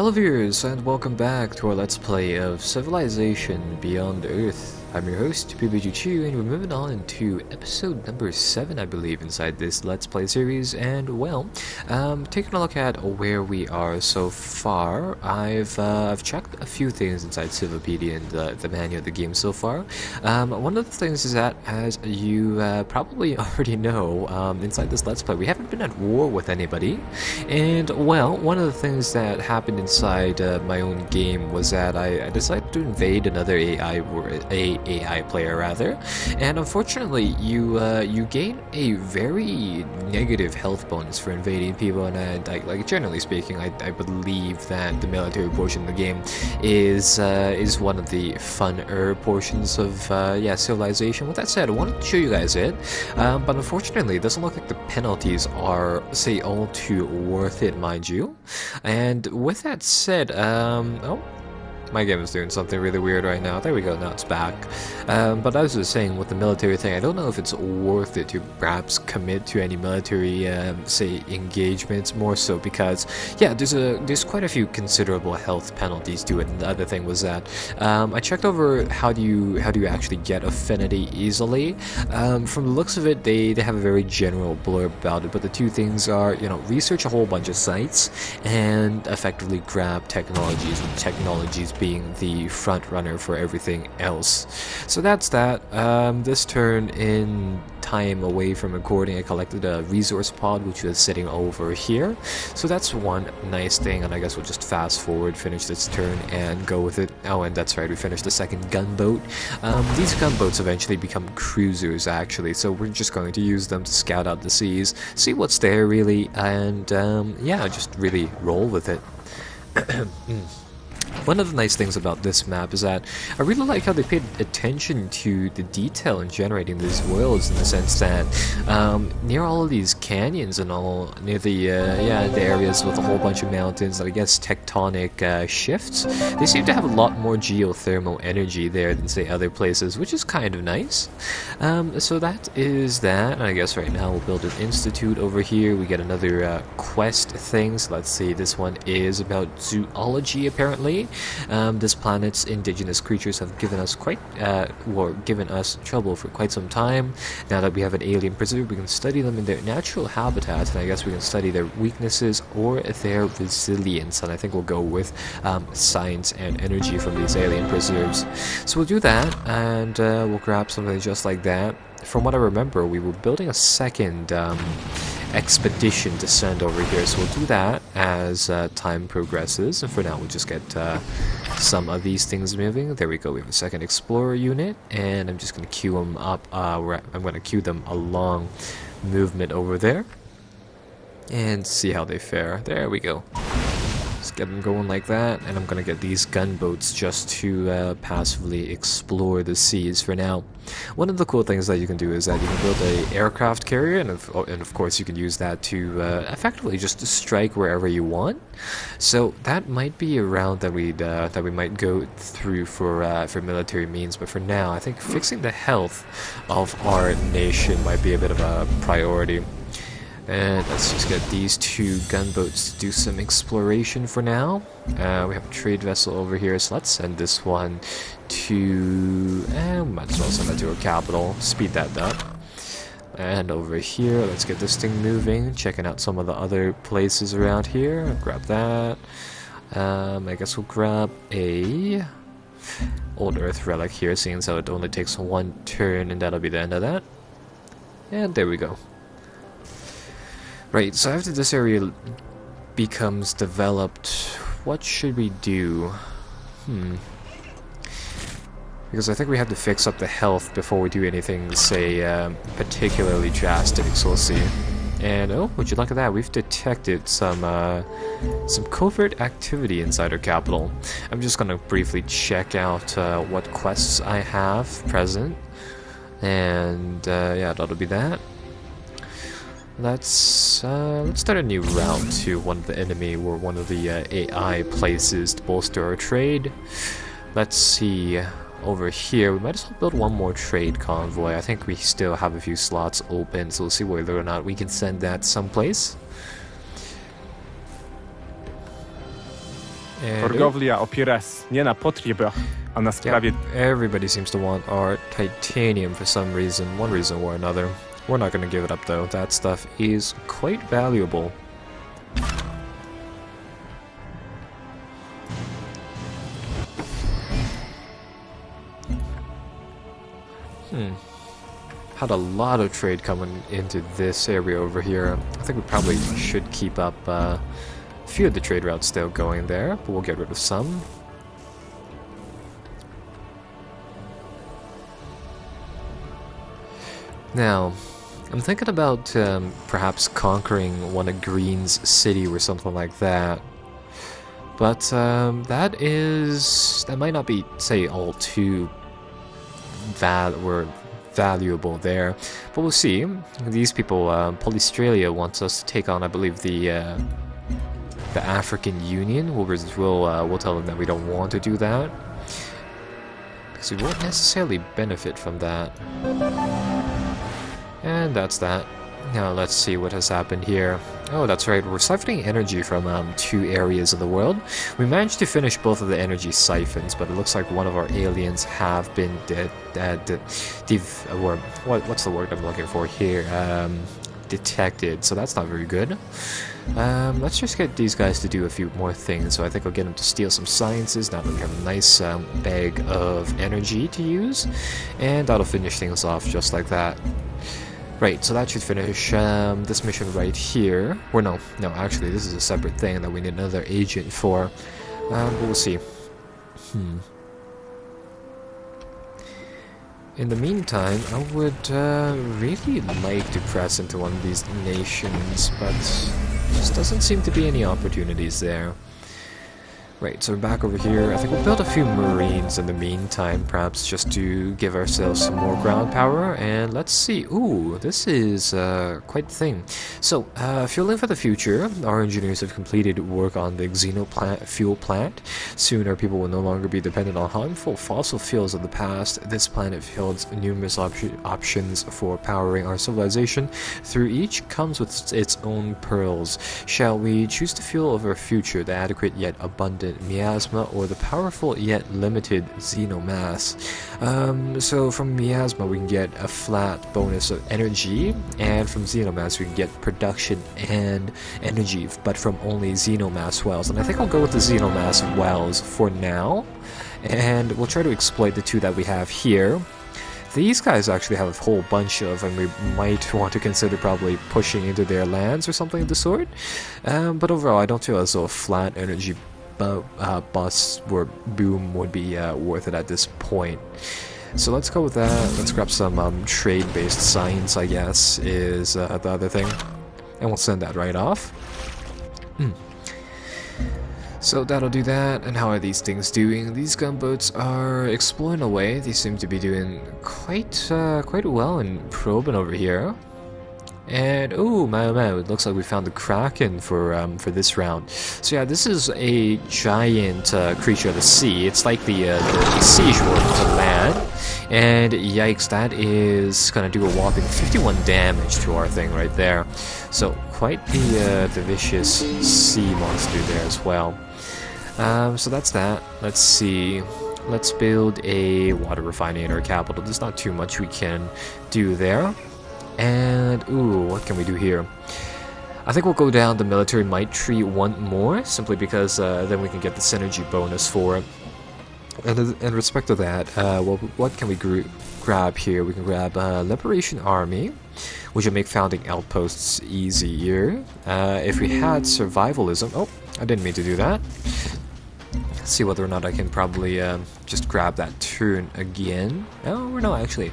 Hello viewers, and welcome back to our Let's Play of Civilization Beyond Earth. I'm your host, PBG2, and we're moving on into episode number 7, I believe, inside this Let's Play series. And, well, taking a look at where we are so far, I've checked a few things inside Civilpedia and the manual of the game so far. One of the things is that, as you probably already know, inside this Let's Play, we haven't been at war with anybody. And, well, one of the things that happened inside my own game was that I decided to invade another AI player rather, and unfortunately you gain a very negative health bonus for invading people, and like generally speaking, I believe that the military portion of the game is one of the funner portions of yeah, Civilization. With that said, I wanted to show you guys it, but unfortunately it doesn't look like the penalties are, say, all too worth it, mind you. And with that said, oh, my game is doing something really weird right now. There we go, now it's back. But I was just saying, with the military thing, I don't know if it's worth it to perhaps commit to any military, say, engagements, more so because, yeah, there's quite a few considerable health penalties to it. And the other thing was that I checked over how do you actually get affinity easily. From the looks of it, they have a very general blurb about it, but the two things are, you know, research a whole bunch of sites and effectively grab technologies, with technologies being the front runner for everything else. So that's that. This turn in time away from recording, I collected a resource pod which was sitting over here. So that's one nice thing, and I guess we'll just fast forward, finish this turn, and go with it. Oh, and that's right, we finished the second gunboat. These gunboats eventually become cruisers, actually, so we're just going to use them to scout out the seas, see what's there, really, and yeah, just really roll with it. One of the nice things about this map is that I really like how they paid attention to the detail in generating these worlds, in the sense that near all of these canyons and all, near the yeah, the areas with a whole bunch of mountains that I guess tectonic shifts, they seem to have a lot more geothermal energy there than, say, other places, which is kind of nice. So that is that, and I guess right now we'll build an institute over here. We get another quest thing, so let's see, this one is about zoology apparently. This planet's indigenous creatures have given us trouble for quite some time. Now that we have an alien preserve, we can study them in their natural habitat, and I guess we can study their weaknesses or their resilience. And I think we'll go with science and energy from these alien preserves. So we'll do that, and we'll grab something just like that. From what I remember, we were building a second expedition to send over here, so we'll do that as time progresses, and for now we'll just get some of these things moving. There we go, we have a second explorer unit, and I'm just going to queue them up, I'm going to queue them along movement over there, and see how they fare. There we go. Just get them going like that, and I'm going to get these gunboats just to passively explore the seas for now. One of the cool things that you can do is that you can build an aircraft carrier, and of course you can use that to effectively just strike wherever you want. So that might be a route that we might go through for military means, but for now I think fixing the health of our nation might be a bit of a priority. And let's just get these two gunboats to do some exploration for now. We have a trade vessel over here, so let's send this one to... might as well send that to our capital. Speed that up. And over here, let's get this thing moving. Checking out some of the other places around here. Grab that. I guess we'll grab a... Old Earth Relic here, seeing as how it only takes one turn, and that'll be the end of that. And there we go. Right, so after this area becomes developed, what should we do? Because I think we have to fix up the health before we do anything, say, particularly drastic, so we'll see. And, oh, would you look at that, we've detected some covert activity inside our capital. I'm just going to briefly check out what quests I have present. And, yeah, that'll be that. Let's start a new route to one of the enemy or one of the AI places to bolster our trade. Let's see, over here, we might as well build one more trade convoy. I think we still have a few slots open, so we'll see whether or not we can send that someplace. Orgowlia opiera nie na potrzebach, a na sprawie. Everybody seems to want our titanium for some reason, one reason or another. We're not going to give it up though. That stuff is quite valuable. Had a lot of trade coming into this area over here. I think we probably should keep up a few of the trade routes still going there, but we'll get rid of some. Now, I'm thinking about perhaps conquering one of Green's city or something like that. But that might not be, say, all too valuable there, but we'll see. These people, Polystralia wants us to take on, I believe, the African Union. We'll tell them that we don't want to do that because we won't necessarily benefit from that. And that's that. Now let's see what has happened here. Oh, that's right, we're siphoning energy from two areas of the world. We managed to finish both of the energy siphons, but it looks like one of our aliens have been what's the word I'm looking for here? Detected, so that's not very good. Let's just get these guys to do a few more things. So I think I'll get them to steal some sciences. Now that we have a nice bag of energy to use, and that'll finish things off just like that. Right, so that should finish this mission right here. Or no, actually, this is a separate thing that we need another agent for. But we'll see. In the meantime, I would really like to press into one of these nations, but just doesn't seem to be any opportunities there. Right, so we're back over here. I think we'll build a few marines in the meantime, perhaps just to give ourselves some more ground power. And let's see. Ooh, this is quite the thing. So, fueling for the future. Our engineers have completed work on the Xenofuel plant. Soon our people will no longer be dependent on harmful fossil fuels of the past. This planet holds numerous options for powering our civilization. Through each comes with its own pearls. Shall we choose the fuel of our future, the adequate yet abundant Miasma, or the powerful yet limited Xenomass? So from Miasma we can get a flat bonus of energy, and from Xenomass we can get production and energy, but from only Xenomass wells. And I think I'll go with the Xenomass wells for now, and we'll try to exploit the two that we have here. These guys actually have a whole bunch of, and we might want to consider probably pushing into their lands or something of the sort. But overall I don't feel as though a flat energy boom would be worth it at this point. So let's go with that. Let's grab some trade-based science, I guess, is the other thing. And we'll send that right off. So that'll do that. And how are these things doing? These gunboats are exploring away. They seem to be doing quite well in probing over here. And oh man, it looks like we found the Kraken for this round. So yeah, this is a giant creature of the sea. It's like the siege worm to land. And yikes, that is gonna do a whopping 51 damage to our thing right there. So quite the vicious sea monster there as well. So that's that. Let's see. Let's build a water refinery in our capital. There's not too much we can do there. And, ooh, what can we do here? I think we'll go down the military might tree one more, simply because then we can get the synergy bonus for it. And in respect to that, well, what can we grab here? We can grab Liberation Army, which will make founding outposts easier. If we had survivalism... Oh, I didn't mean to do that. Let's see whether or not I can probably just grab that turn again. No, we're not actually...